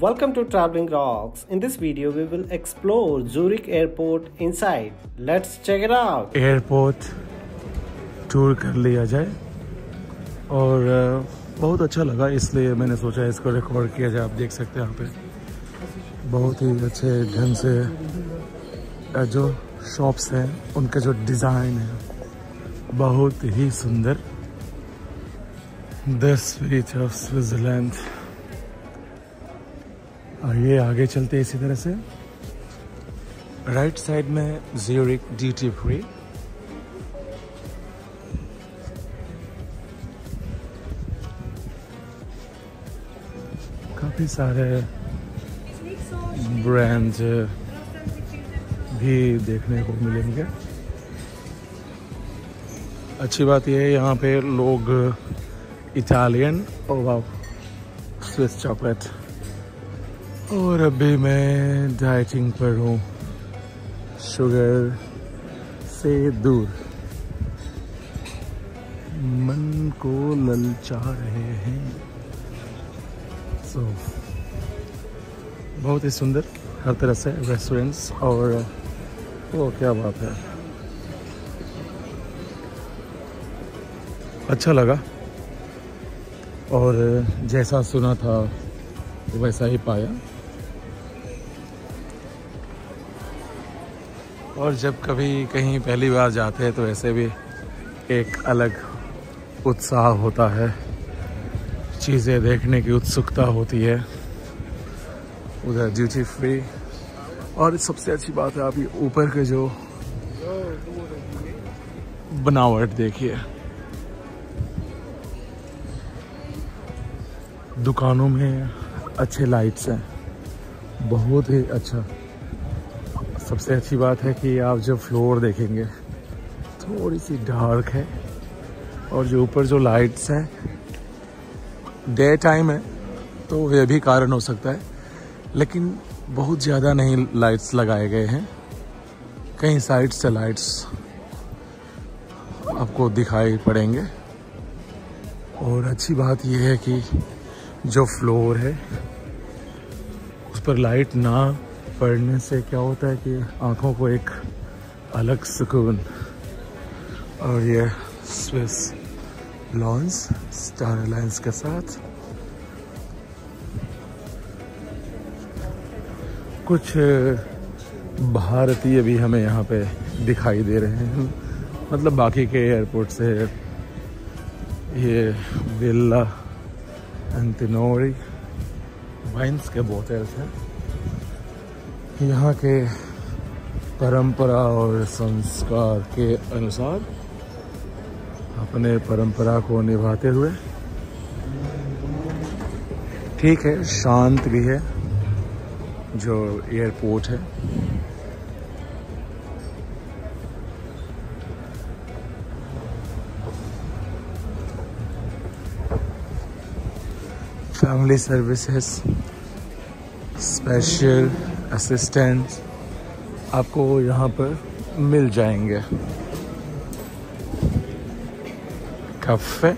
Welcome to Traveling Rocks. In this video, we will explore Zurich Airport inside. Let's check it out. Airport tour कर लिया जाए और बहुत अच्छा लगा, इसलिए मैंने सोचा इसको रिकॉर्ड किया जाए. आप देख सकते हैं यहाँ पे बहुत ही अच्छे ढंग से जो शॉप्स हैं उनका जो डिज़ाइन है बहुत ही सुंदर. The sweet of Switzerland. और ये आगे चलते इसी तरह से राइट साइड में ज़्यूरिक ड्यूटी फ्री. काफ़ी सारे ब्रांड भी देखने को मिलेंगे. अच्छी बात यह है यहाँ पे लोग इटालियन और स्विस चॉकलेट. और अभी मैं डाइटिंग पर हूँ, शुगर से दूर. मन को ललचा रहे हैं. बहुत ही सुंदर हर तरह से रेस्टोरेंट्स और वो क्या बात है, अच्छा लगा. और जैसा सुना था वैसा ही पाया. और जब कभी कहीं पहली बार जाते हैं तो ऐसे भी एक अलग उत्साह होता है, चीज़ें देखने की उत्सुकता होती है. उधर ड्यूटी फ्री. और सबसे अच्छी बात है, आप ये ऊपर के जो बनावट देखिए, दुकानों में अच्छे लाइट्स हैं, बहुत ही अच्छा. सबसे अच्छी बात है कि आप जो फ्लोर देखेंगे थोड़ी सी डार्क है, और जो ऊपर जो लाइट्स हैं डे टाइम है तो यह भी कारण हो सकता है, लेकिन बहुत ज़्यादा नहीं लाइट्स लगाए गए हैं. कई साइड से लाइट्स आपको दिखाई पड़ेंगे. और अच्छी बात यह है कि जो फ्लोर है उस पर लाइट ना पढ़ने से क्या होता है कि आँखों को एक अलग सुकून. और ये स्विस लॉन्स स्टार अलायंस के साथ कुछ भारतीय भी हमें यहाँ पे दिखाई दे रहे हैं. मतलब बाकी के एयरपोर्ट से ये विला एंटिनोरी वाइन्स के बोतल्स हैं, यहाँ के परंपरा और संस्कार के अनुसार अपने परंपरा को निभाते हुए. ठीक है, शांत भी है जो एयरपोर्ट है. फैमिली सर्विसेज, स्पेशल असिस्टेंट्स आपको यहाँ पर मिल जाएंगे. Cafe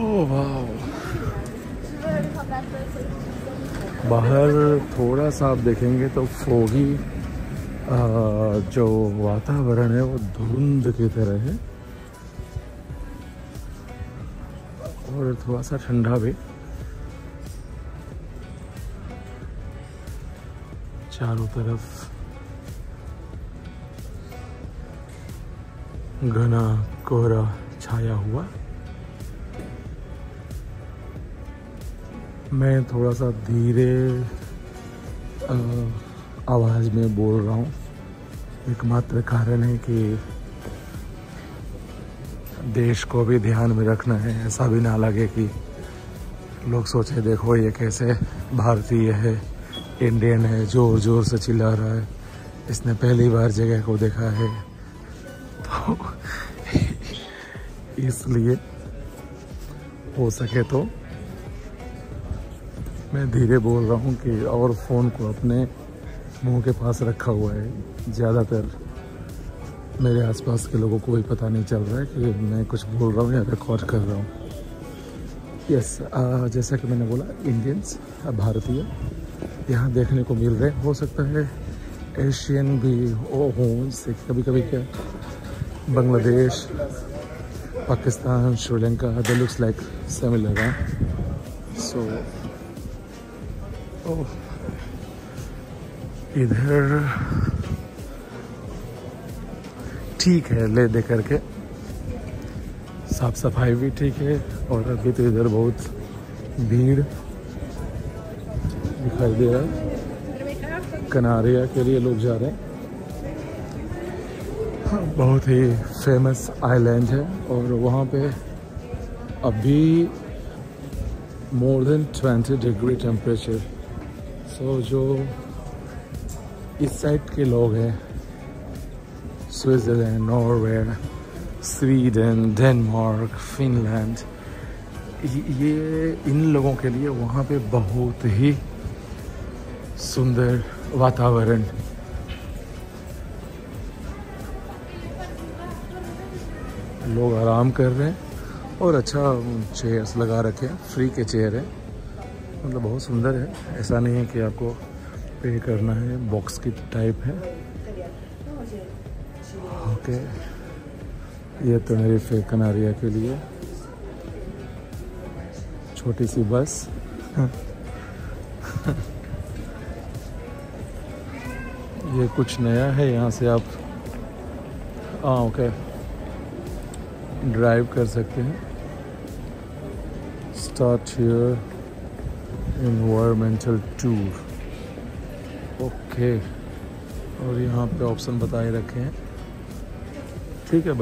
oh wow. बाहर थोड़ा सा आप देखेंगे तो फोगी जो वातावरण है वो धुंध की तरह है, और थोड़ा सा ठंडा भी. चारों तरफ घना कोहरा छाया हुआ. मैं थोड़ा सा धीरे आवाज़ में बोल रहा हूँ, एकमात्र कारण है कि देश को भी ध्यान में रखना है. ऐसा भी ना लगे कि लोग सोचे देखो ये कैसे भारतीय है, इंडियन है, ज़ोर ज़ोर से चिल्ला रहा है, इसने पहली बार जगह को देखा है. तो इसलिए हो सके तो मैं धीरे बोल रहा हूँ कि और फ़ोन को अपने मुंह के पास रखा हुआ है ज़्यादातर. मेरे आसपास के लोगों को भी पता नहीं चल रहा है कि मैं कुछ बोल रहा हूँ या रिकॉर्ड कर रहा हूँ। यस, जैसा कि मैंने बोला, इंडियंस, भारतीय यहाँ देखने को मिल रहे, हो सकता है एशियन भी हों, से कभी कभी क्या Bangladesh, Pakistan, Sri Lanka, they looks like similar. So इधर ठीक है, ले दे करके साफ सफाई भी ठीक है। और अभी तो इधर बहुत भीड़ दिखाई दे रहा है, कनारिया के लिए लोग जा रहे हैं। बहुत ही फेमस आइलैंड है और वहाँ पे अभी more than 20 degree temperature. So जो इस साइड के लोग हैं, Switzerland, Norway, Sweden, Denmark, Finland, ये इन लोगों के लिए वहाँ पे बहुत ही सुंदर वातावरण। लोग आराम कर रहे हैं और अच्छा चेयर्स लगा रखे हैं, फ्री के चेयर है, मतलब बहुत सुंदर है। ऐसा नहीं है कि आपको पे करना है, बॉक्स की टाइप है। ओके, ये तनारीफ है कनारिया के लिए, छोटी सी बस। ये कुछ नया है, यहाँ से आप ओके ड्राइव कर सकते हैं। Start here environmental tour. Okay, और यहाँ पे ऑप्शन बताए रखे हैं। ठीक है,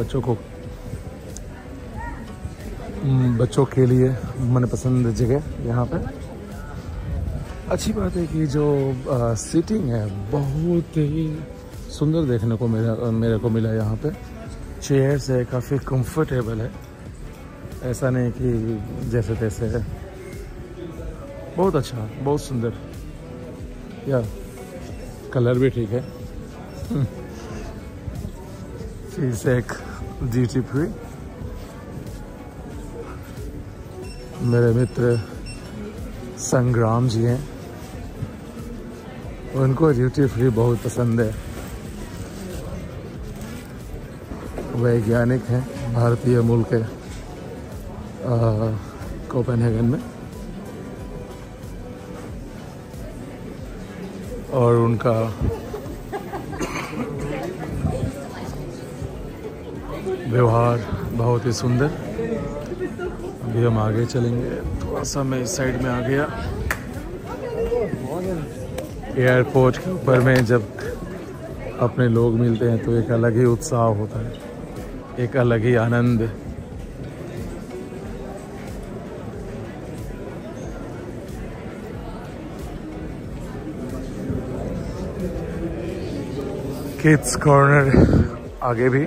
बच्चों के लिए मनपसंद जगह यहाँ पे। अच्छी बात है कि जो सीटिंग है बहुत ही सुंदर देखने को मेरे को मिला। यहाँ पे चेयर्स है, काफ़ी कंफर्टेबल है, ऐसा नहीं कि जैसे तैसे है। बहुत अच्छा, बहुत सुंदर, या कलर भी ठीक है। फिर से एक ड्यूटी फ्री। मेरे मित्र संग्राम जी हैं, उनको ड्यूटी फ्री बहुत पसंद है। वैज्ञानिक हैं, भारतीय मूल के, कोपेनहेगन में, और उनका व्यवहार बहुत ही सुंदर। अभी हम आगे चलेंगे, थोड़ा सा मैं इस साइड में आ गया। एयरपोर्ट के ऊपर में जब अपने लोग मिलते हैं तो एक अलग ही उत्साह होता है, एक अलग ही आनंद। किड्स कॉर्नर आगे भी,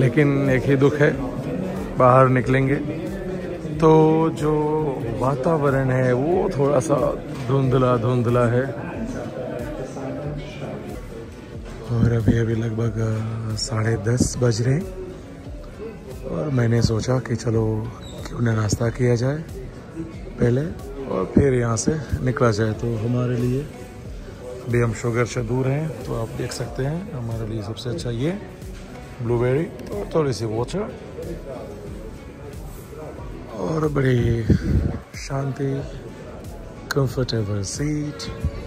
लेकिन एक ही दुख है, बाहर निकलेंगे तो जो वातावरण है वो थोड़ा सा धुंधला है। और अभी लगभग 10:30 बज रहे हैं और मैंने सोचा कि चलो क्यों ना नाश्ता किया जाए पहले और फिर यहाँ से निकला जाए। तो हमारे लिए अभी हम शुगर से दूर हैं, तो आप देख सकते हैं हमारे लिए सबसे अच्छा ये ब्लूबेरी और थोड़ी सी वाटर, और बड़ी शांति, कंफर्टेबल सीट।